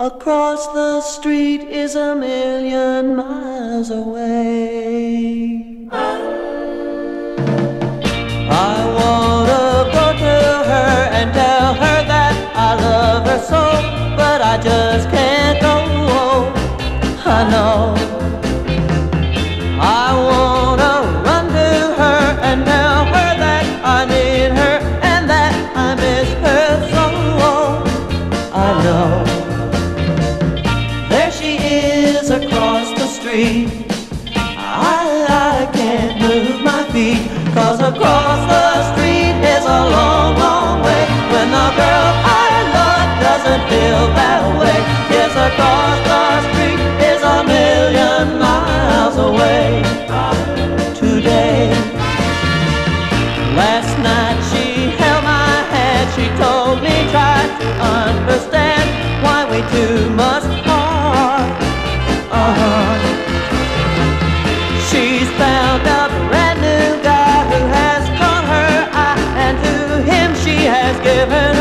Across the street is a million miles away. I wanna go to her and tell her that I love her so, but I just can't go. I know. I wanna run to her and tell her that I need her and that I miss her so. I know. There she is across the street. I can't move my feet, 'cause across the street is a long, long way. When the girl I love doesn't feel that way, it's across the street is a million miles away. Today, last night she held my hand. She told me try to understand why we two must part. She's found a brand new guy who has caught her eye, and to him she has given